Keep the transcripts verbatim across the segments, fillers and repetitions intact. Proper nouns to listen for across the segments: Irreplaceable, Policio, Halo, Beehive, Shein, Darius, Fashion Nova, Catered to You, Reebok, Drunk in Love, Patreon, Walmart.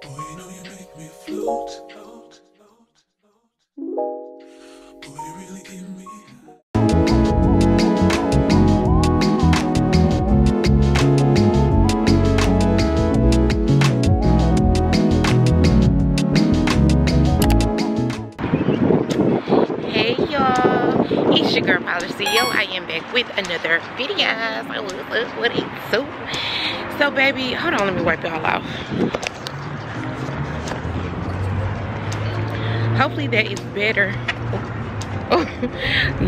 Boy, you know you make me float, float, float, float. Boy, you really give me. Hey y'all, it's your girl Policio. I am back with another video. What is so? So baby, hold on, let me wipe y'all off. Hopefully that is better.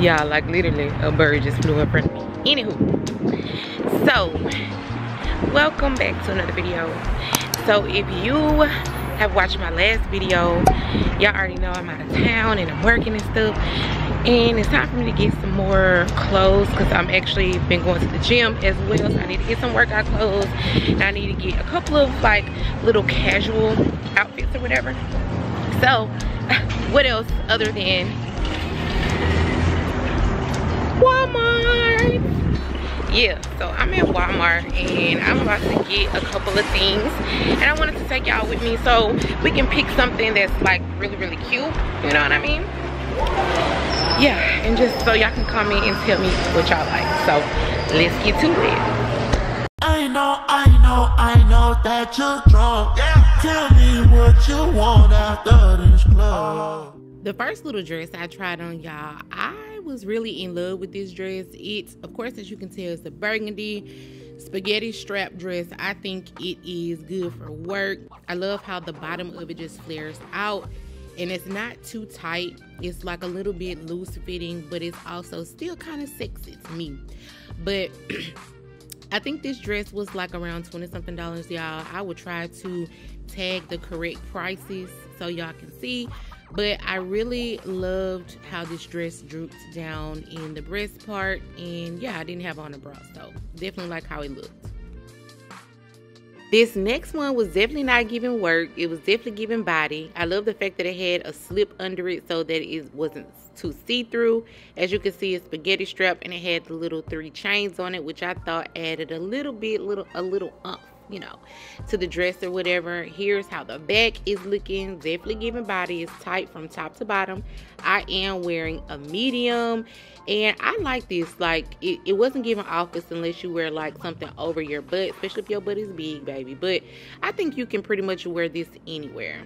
Y'all, like literally a bird just flew up in front of me. Anywho, so welcome back to another video. So if you have watched my last video, y'all already know I'm out of town and I'm working and stuff. And it's time for me to get some more clothes because I'm actually been going to the gym as well. So I need to get some workout clothes. And I need to get a couple of like little casual outfits or whatever. So what else other than Walmart? Yeah, so I'm at Walmart and I'm about to get a couple of things, and I wanted to take y'all with me so we can pick something that's like really really cute, you know what I mean? Yeah, and just so y'all can comment and tell me what y'all like. So let's get to it. I know, I know, I know that you're drunk, yeah. Tell me what you want after this club. The first little dress I tried on, y'all, I was really in love with this dress. It's, of course, as you can tell, it's a burgundy spaghetti strap dress. I think it is good for work. I love how the bottom of it just flares out. And it's not too tight. It's like a little bit loose fitting, but it's also still kind of sexy to me. But I think this dress was like around twenty something dollars, y'all. I would try to tag the correct prices so y'all can see, but I really loved how this dress drooped down in the breast part, and yeah, I didn't have on a bra, so definitely like how it looked. This next one was definitely not giving work. It was definitely giving body. I love the fact that it had a slip under it so that it wasn't too see-through. As you can see, it's spaghetti strap, and it had the little three chains on it, which I thought added a little bit, little a little umph, you know, to the dress or whatever. Here's how the back is looking. Definitely giving body. It's tight from top to bottom. I am wearing a medium, and I like this. Like it, it wasn't giving office unless you wear like something over your butt, especially if your butt is big, baby. But I think you can pretty much wear this anywhere.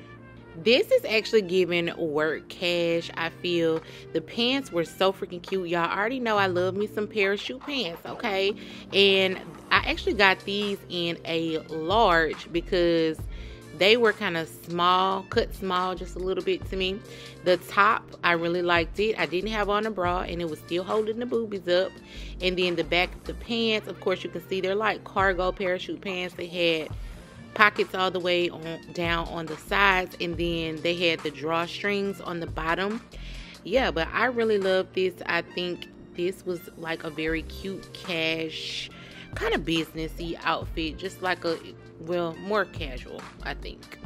This is actually giving work cash, I feel. The pants were so freaking cute, y'all. I already know I love me some parachute pants, okay? And I actually got these in a large because they were kind of small, cut small just a little bit to me. The top, I really liked it. I didn't have on a bra, and it was still holding the boobies up. And then the back of the pants, of course, you can see they're like cargo parachute pants. They had pockets all the way on down on the sides, and then they had the drawstrings on the bottom. Yeah, but I really love this. I think this was like a very cute cash kind of businessy outfit, just like a, well, more casual, I think.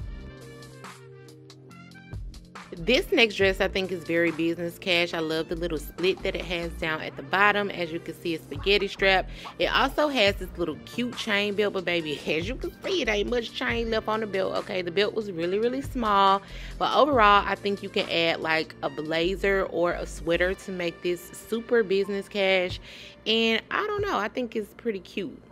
This next dress I think is very business cash. I love the little slit that it has down at the bottom. As you can see, it's spaghetti strap. It also has this little cute chain belt, but baby, as you can see, it ain't much chain left on the belt, okay? The belt was really, really small. But overall, I think you can add like a blazer or a sweater to make this super business cash. And I don't know, I think it's pretty cute.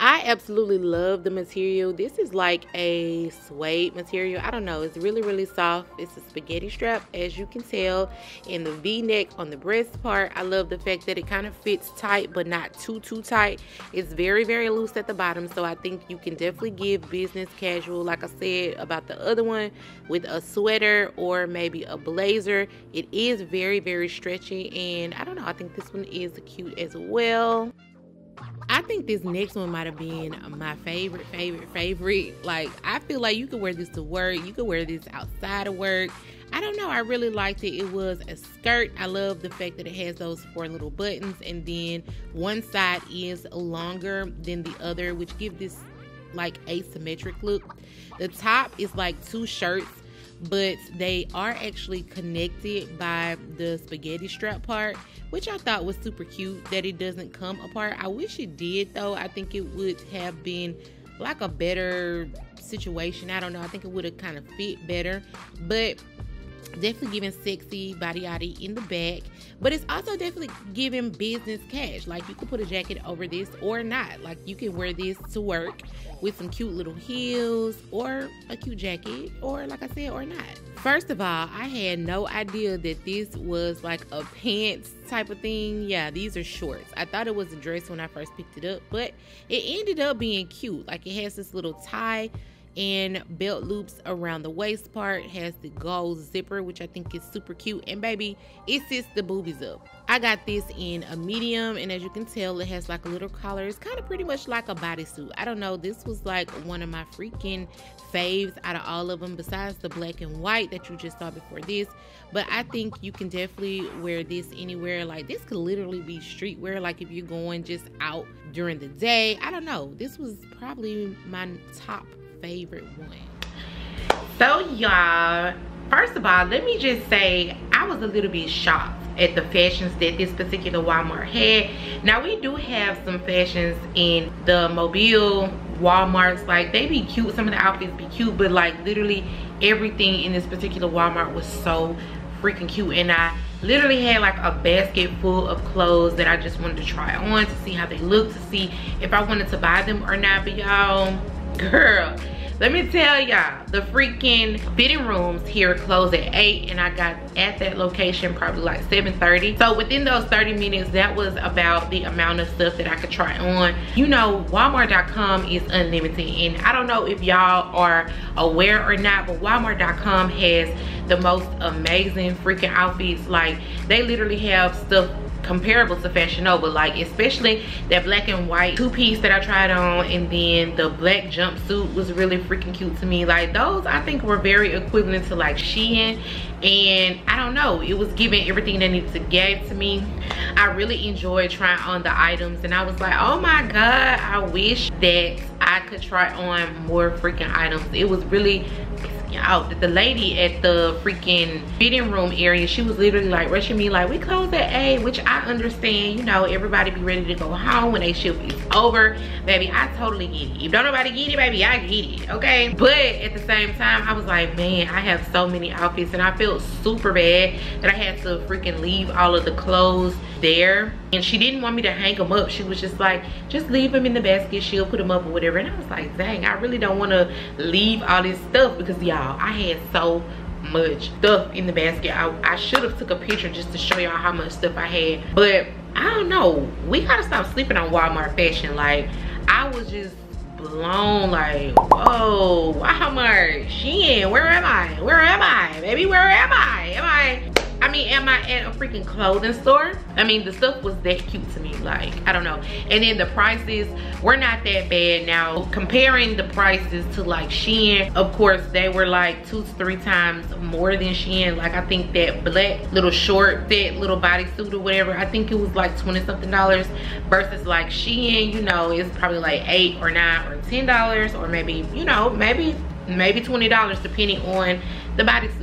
I absolutely love the material. This is like a suede material. I don't know. It's really, really soft. It's a spaghetti strap, as you can tell, and the V-neck on the breast part. I love the fact that it kind of fits tight, but not too, too tight. It's very, very loose at the bottom, so I think you can definitely give business casual, like I said about the other one, with a sweater or maybe a blazer. It is very, very stretchy, and I don't know. I think this one is cute as well. I think this next one might have been my favorite, favorite, favorite. Like, I feel like you could wear this to work. You could wear this outside of work. I don't know. I really liked it. It was a skirt. I love the fact that it has those four little buttons. And then one side is longer than the other, which gives this, like, asymmetric look. The top is, like, two shirts. but they are actually connected by the spaghetti strap part, which I thought was super cute that it doesn't come apart. I wish it did though. I think it would have been like a better situation. I don't know. I think it would have kind of fit better, but definitely giving sexy body-yaddy in the back, but it's also definitely giving business cash. Like, you could put a jacket over this or not. Like, you can wear this to work with some cute little heels or a cute jacket, or like I said, or not. First of all, I had no idea that this was like a pants type of thing. Yeah, these are shorts. I thought it was a dress when I first picked it up, but it ended up being cute. Like, it has this little tie and belt loops around the waist part, has the gold zipper, which I think is super cute, and baby, it sits the boobies up. I got this in a medium, and as you can tell, it has like a little collar. It's kind of pretty much like a bodysuit. I don't know, this was like one of my freaking faves out of all of them, besides the black and white that you just saw before this. But I think you can definitely wear this anywhere. Like, this could literally be streetwear, like if you're going just out during the day. I don't know, this was probably my top favorite one. So y'all, first of all, let me just say I was a little bit shocked at the fashions that this particular Walmart had. Now, we do have some fashions in the Mobile Walmarts, like they be cute, some of the outfits be cute, but like literally everything in this particular Walmart was so freaking cute, and I literally had like a basket full of clothes that I just wanted to try on to see how they look, to see if I wanted to buy them or not. But y'all, girl, let me tell y'all, the freaking fitting rooms here close at eight, and I got at that location probably like seven thirty. So within those thirty minutes, that was about the amount of stuff that I could try on. You know, Walmart dot com is unlimited, and I don't know if y'all are aware or not, but Walmart dot com has the most amazing freaking outfits. Like, they literally have stuff comparable to Fashion Nova, like especially that black and white two-piece that I tried on, and then the black jumpsuit was really freaking cute to me. Like, those I think were very equivalent to like Shein, and I don't know, it was giving everything that needed to give to me. I really enjoyed trying on the items, and I was like, oh my god, I wish that I could try on more freaking items. It was really out that the lady at the freaking fitting room area, she was literally like rushing me, like, we close at eight, which I understand, you know, everybody be ready to go home when they shift is over. Baby, I totally get it. If don't nobody get it, baby, I get it, okay? But at the same time, I was like, man, I have so many outfits, and I felt super bad that I had to freaking leave all of the clothes there, and she didn't want me to hang them up. She was just like, just leave them in the basket, she'll put them up or whatever. And I was like, dang, I really don't want to leave all this stuff, because y'all, I had so much stuff in the basket. I, I should have took a picture just to show y'all how much stuff I had, but I don't know, we gotta stop sleeping on Walmart fashion. Like, I was just blown, like, whoa, Walmart, Shein, where am I? Where am I, baby? Where am I? Am I, I mean, am I at a freaking clothing store? I mean, the stuff was that cute to me. Like, I don't know. And then the prices were not that bad. Now, comparing the prices to like Shein, of course, they were like two to three times more than Shein. Like, I think that black little short, that little bodysuit or whatever, I think it was like twenty something dollars, versus like Shein, you know, it's probably like eight or nine or ten dollars, or maybe, you know, maybe maybe twenty dollars depending on the bodysuit.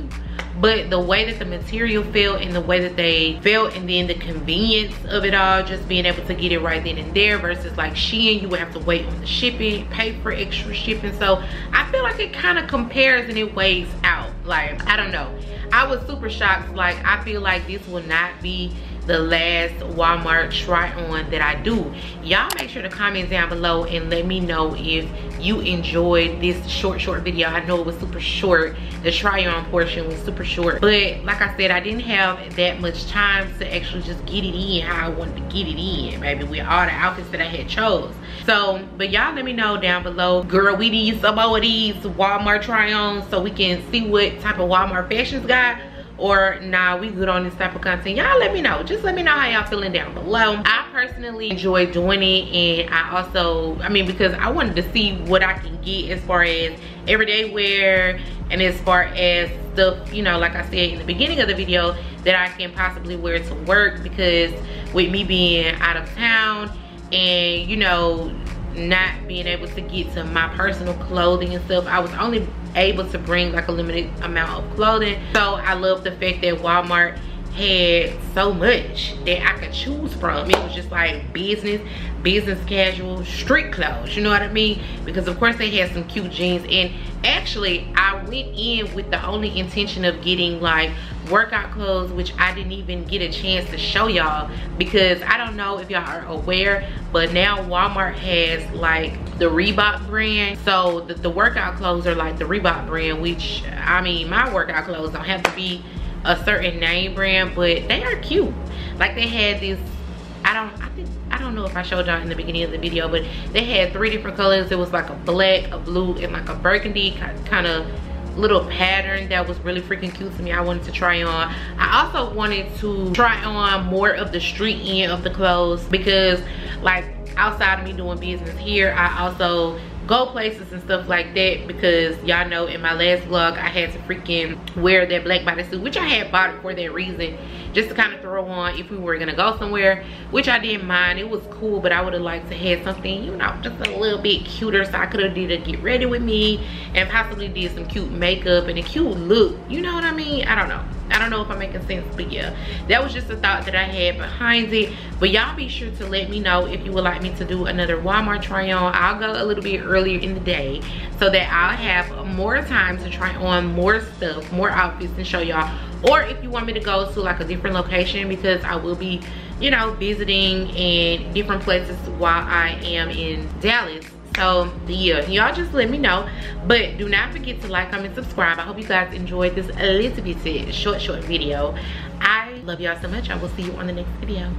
But the way that the material felt, and the way that they felt, and then the convenience of it all, just being able to get it right then and there, versus like Shein, you would have to wait on the shipping, pay for extra shipping. So I feel like it kind of compares and it weighs out. Like, I don't know, I was super shocked. Like, I feel like this will not be the last Walmart try on that I do. Y'all make sure to comment down below and let me know if you enjoyed this short short video. I know it was super short, the try on portion was super short, but like I said, I didn't have that much time to actually just get it in how I wanted to get it in, baby, with all the outfits that I had chose. So, but y'all let me know down below, girl, we need some more of these Walmart try ons so we can see what type of Walmart fashions got. Or nah, we good on this type of content. Y'all let me know, just let me know how y'all feeling down below. I personally enjoy doing it, and I also, I mean, because I wanted to see what I can get as far as everyday wear, and as far as stuff, you know, like I said in the beginning of the video, that I can possibly wear to work, because with me being out of town, and you know, not being able to get to my personal clothing and stuff. I was only able to bring like a limited amount of clothing. So I love the fact that Walmart had so much that I could choose from. It was just like business, business casual, street clothes, you know what I mean? Because of course they had some cute jeans, and actually I went in with the only intention of getting like workout clothes, which I didn't even get a chance to show y'all, because I don't know if y'all are aware, but now Walmart has like the Reebok brand. So the, the workout clothes are like the Reebok brand, which I mean, my workout clothes don't have to be a certain name brand, but they are cute. Like they had this, I don't I think I don't know if I showed y'all in the beginning of the video, but they had three different colors. It was like a black, a blue, and like a burgundy kind of little pattern that was really freaking cute to me. I wanted to try on. I also wanted to try on more of the street end of the clothes, because like outside of me doing business here, I also go places and stuff like that, because y'all know in my last vlog I had to freaking wear that black bodysuit, which I had bought it for that reason, just to kind of throw on if we were gonna go somewhere, which I didn't mind. It was cool, but I would have liked to have something, you know, just a little bit cuter, so I could have did a get ready with me and possibly did some cute makeup and a cute look, you know what I mean? I don't know. I don't know if I'm making sense, but yeah, that was just a thought that I had behind it. But y'all be sure to let me know if you would like me to do another Walmart try on. I'll go a little bit earlier in the day so that I'll have more time to try on more stuff, more outfits, and show y'all. Or if you want me to go to like a different location, because I will be, you know, visiting in different places while I am in Dallas. So yeah, y'all just let me know. But do not forget to like, comment, subscribe. I hope you guys enjoyed this little bit short, short video. I love y'all so much. I will see you on the next video.